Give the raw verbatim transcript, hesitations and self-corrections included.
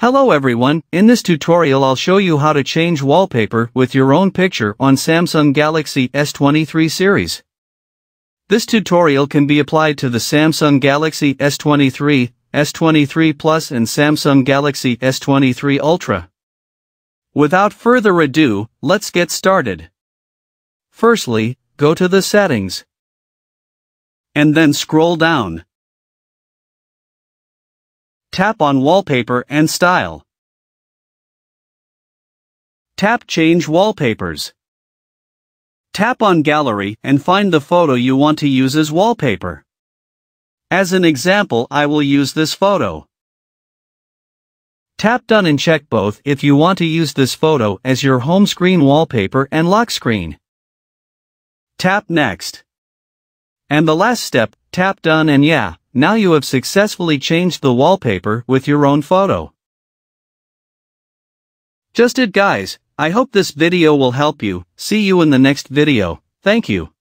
Hello everyone, in this tutorial I'll show you how to change wallpaper with your own picture on Samsung Galaxy S twenty-three series. This tutorial can be applied to the Samsung Galaxy S twenty-three, S twenty-three plus and Samsung Galaxy S twenty-three Ultra. Without further ado, let's get started. Firstly, go to the settings. And then scroll down. Tap on Wallpaper and Style. Tap Change Wallpapers. Tap on Gallery and find the photo you want to use as wallpaper. As an example, I will use this photo. Tap Done and check both if you want to use this photo as your home screen wallpaper and lock screen. Tap Next. And the last step, tap Done and yeah. Now you have successfully changed the wallpaper with your own photo. Just it guys, I hope this video will help you. See you in the next video, thank you.